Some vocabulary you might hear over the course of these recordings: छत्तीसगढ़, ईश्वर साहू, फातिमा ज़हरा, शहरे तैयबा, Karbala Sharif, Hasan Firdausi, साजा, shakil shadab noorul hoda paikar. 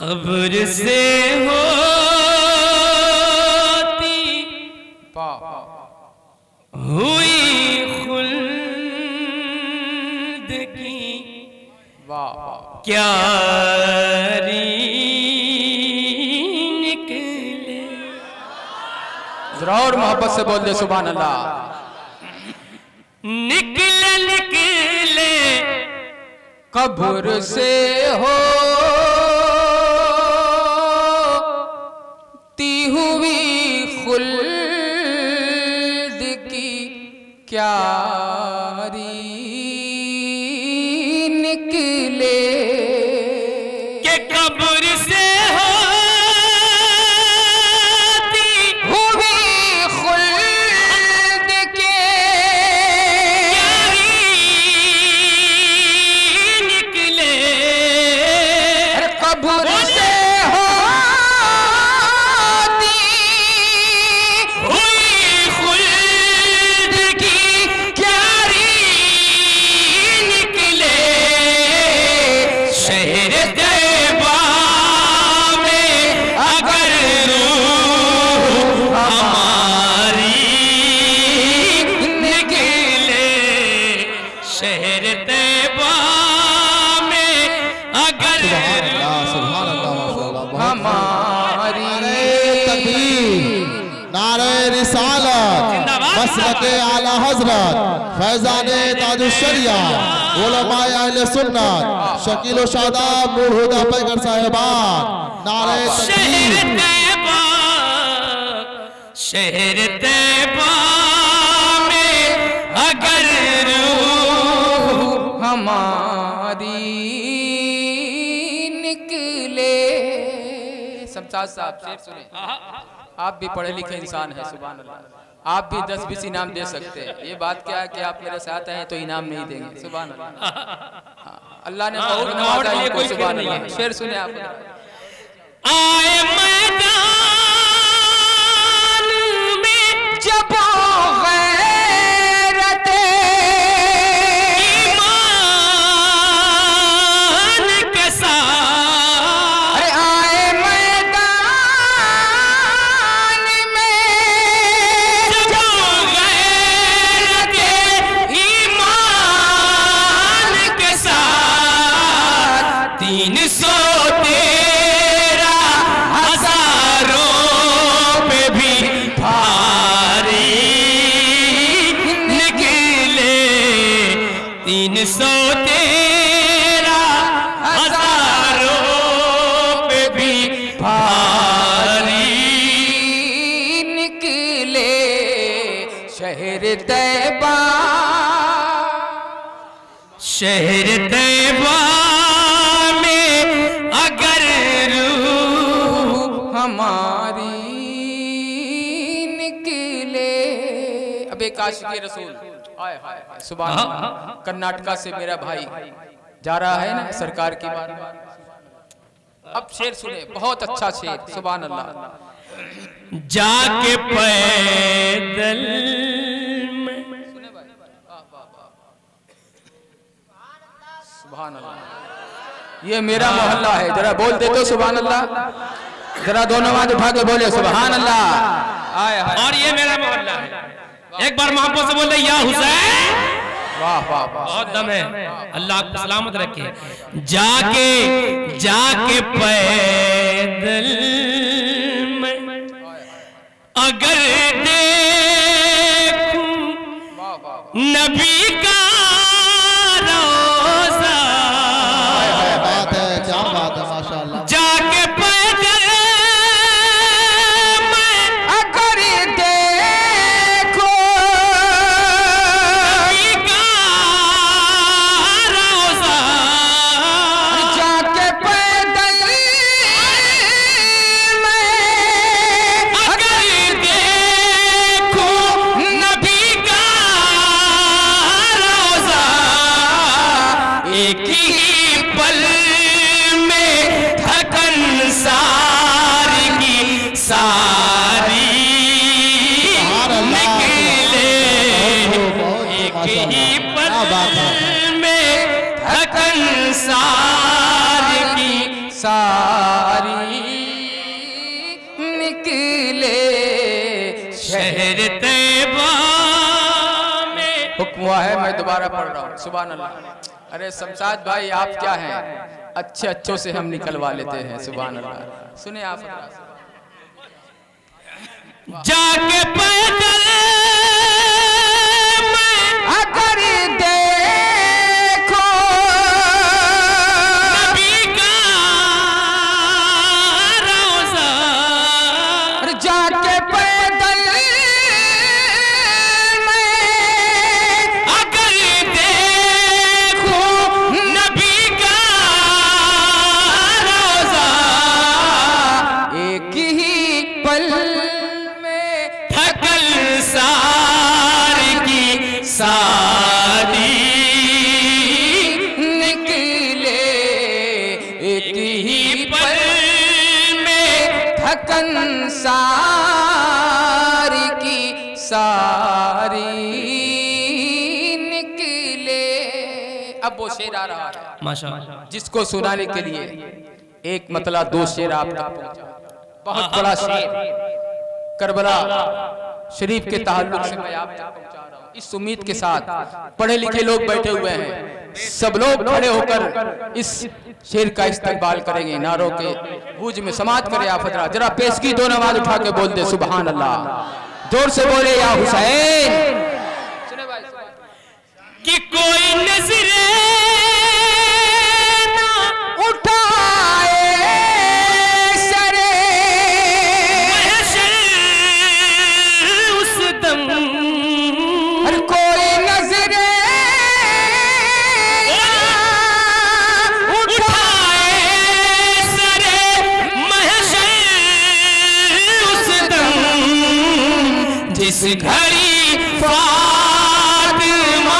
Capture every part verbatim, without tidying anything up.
कब्र से होती हुई खुल्द की क्या निकले। जरा और मोहब्बत से बोल दे सुभान अल्लाह। निकले निकले कब्र से हो खुल्द की क्या निकले के कब्र से होती हुई खुल्द के निकले कब्र से मसलके आला हजरत फैजाने ताजुशरिया उलमाए अहले सुन्नत शकील शादाब मुर्हुदा पैगर साहिबान नारे तकबीर। शहर तैबा में अगर रूह हमारी निकले। समसाद साहब शेर सुने, आप भी पढ़े लिखे इंसान हैं सुभान अल्लाह, आप भी दस बीस इनाम दे सकते हैं। ये बात क्या है कि आप मेरे साथ आए तो इनाम नहीं देंगे सुभान अल्लाह। अल्लाह ने और ये कोई सुभान अल्लाह। शेर सुने आप, आए मैदान में जब शहर तैबा में अगर रूह हमारी निकले। अब एक आशिक़ रसूल सुभान अल्लाह। कर्नाटका से मेरा भाई जा रहा है ना सरकार की बात। अब शेर सुने, बहुत अच्छा शेर सुभान अल्लाह। जाके पैदल सुभान अल्लाह, ये मेरा मोहल्ला है। जरा बोल दे तो सुभान अल्लाह, जरा दोनों हाथ उठा के बोले सुभान अल्लाह। और ये मेरा मोहल्ला है, एक बार मोहब्बत से बोल दे या हुसैन। वाह वाह, बहुत दम है, अल्लाह आपको सलामत रखे। जाके जाके पैदल अगर देखूं नबी का एक ही पल में थकन तारी निकले शहर तैबा में। हुक्म है, मैं दोबारा पढ़ रहा हूँ। सुभान अल्लाह। अरे शमशाद भाई आप क्या हैं, अच्छे अच्छों से हम निकलवा लेते हैं। सुभान अल्लाह। सुने आप, जाके पैदल अगर देखो नबी का रोज़ा, जाके पैदल मैं अगर देखो नबी का रोज़ा, एक ही पल सारी निकले, एक ही पल में थकन सारी की सारी निकले। अब वो शेर आ रहा है माशाअल्लाह, जिसको सुनाने के लिए एक मतलब दो शेर आप तक। बहुत बड़ा शेर करबला शरीफ के ताल्लुक से मैं आप तक पहुँचा रहा हूँ, इस उम्मीद के साथ। पढ़े लिखे लोग बैठे हुए हैं, सब लोग खड़े होकर इस शेर का इस्तकबाल करेंगे नारों के गूंज में। समाज करे आप हजरात, जरा पेशगी दो नमाज उठा के बोलते सुबहान अल्लाह, जोर से बोले या हुसैन। कि कोई नज़रें ना उठाए इस घड़ी फातिमा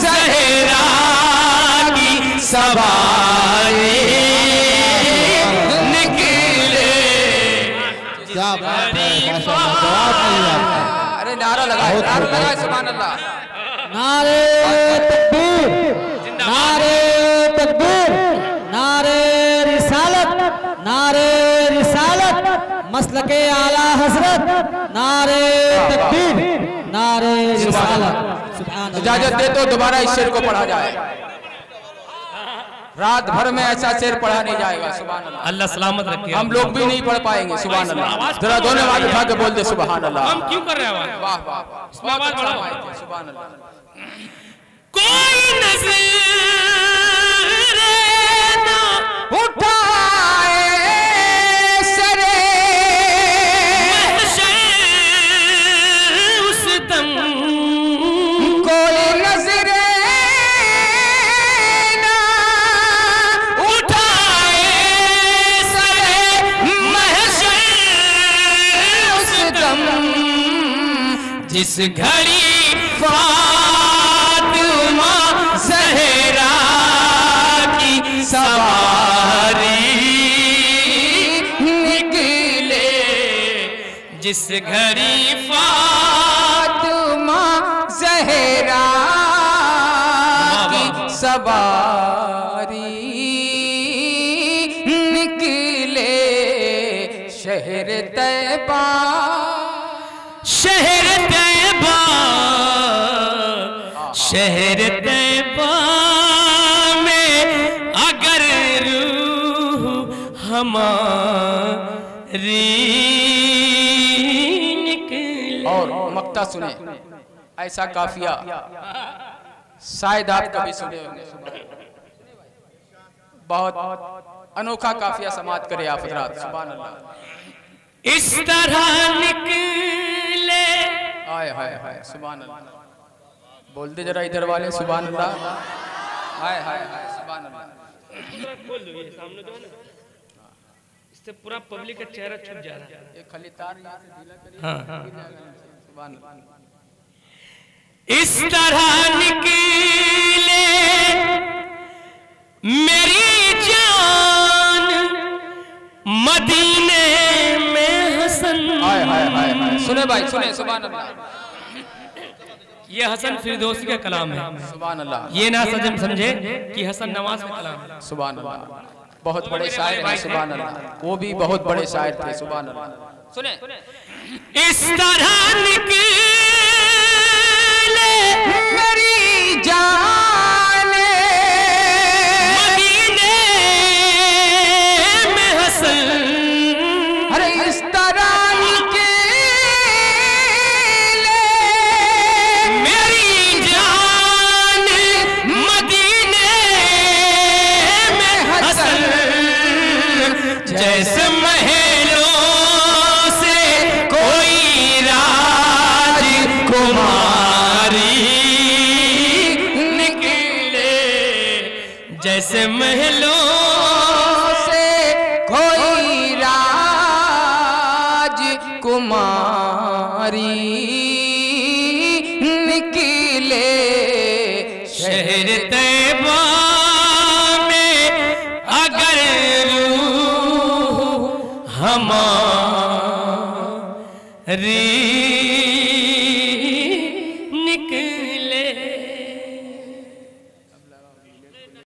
ज़हरा की सवारी निकले। अरे नारा लगाए, नारा लगाए सुभान अल्लाह। नारे तकबीर, नारे तकबीर, नारे रिसालत, नारे रिसालत, मसलके आला हजरत, नारे तकबीर, नारे रिसालत। इजाजत दे तो दोबारा इस शेर को पढ़ा जाए, रात भर में ऐसा शेर पढ़ा नहीं जाएगा। सुभान अल्लाह, अल्लाह सलामत रखे। हम लोग भी नहीं पढ़ पाएंगे। सुभान अल्लाह। जरा दोनों हाथ उठा के बोल दे सुभान अल्लाह। हम क्यों कर रहे हैं? वाह वाह सुभान अल्लाह। कोई नज़र ना उठाए जिस घड़ी फातिमा ज़हरा की सवारी निकले, जिस घड़ी फातिमा ज़हरा की सवारी निकले, शहर तैबा, शहर तैबा, शहर तैबा में अगर रूह हमारी निकले। और मक्ता सुने, ऐसा काफिया शायद आप कभी सुने होंगे। बहुत अनोखा काफिया समाप्त करे आप हजरात। सुभान अल्लाह। इस तरह निकले आए हाय हाय सुभान अल्लाह। बोल दे जरा इधर वाले सुभान अल्लाह। हाय हाय हाय सुभान अल्लाह। खोल दो ये सामने दो ना, इससे पूरा पब्लिक का चेहरा छुप जा रहा है। ये खाली तार यहां से ढीला करिए। हां सुभान अल्लाह। इस तरह निकले मेरी जान मदीने में हसन। हाय हाय हाय हाय सुने भाई सुने सुभान अल्लाह। ये हसन फिरदौसी का कलाम है सुभान अल्लाह। ये ना समझे कि हसन नवाज का कलाम है सुभान अल्लाह। बहुत बड़े शायर हैं, सुभान अल्लाह, वो भी बहुत बड़े शायर थे, सुभान अल्लाह। सुने इस तरह निकले मेरी जाने मदीने में हसन, अरे इस तरह निकले मेरी जाने मदीने में हसन, जैसे जैसे महलों से कोई राज कुमारी निकले, शहर तैयबा में अगर रूह हमारी